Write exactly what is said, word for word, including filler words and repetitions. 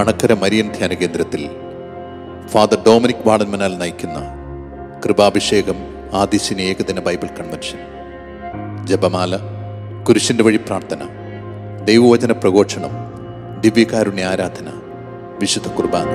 Anakkara Marian ധ്യാന കേന്ദ്രത്തിൽ father Dominic വളനമനൽ നയിക്കുന്ന കൃപാഭിഷേകം ആദിശി ഏകദിന ബൈബിൾ കൺവെൻഷൻ, ജപമാല, കുരിശിൻ്റെ വഴി പ്രാർത്ഥന, ദൈവവചന പ്രഘോഷണം, ദിവ്യകാരുണ്യ ആരാധന, വിശുദ്ധ കുർബാന.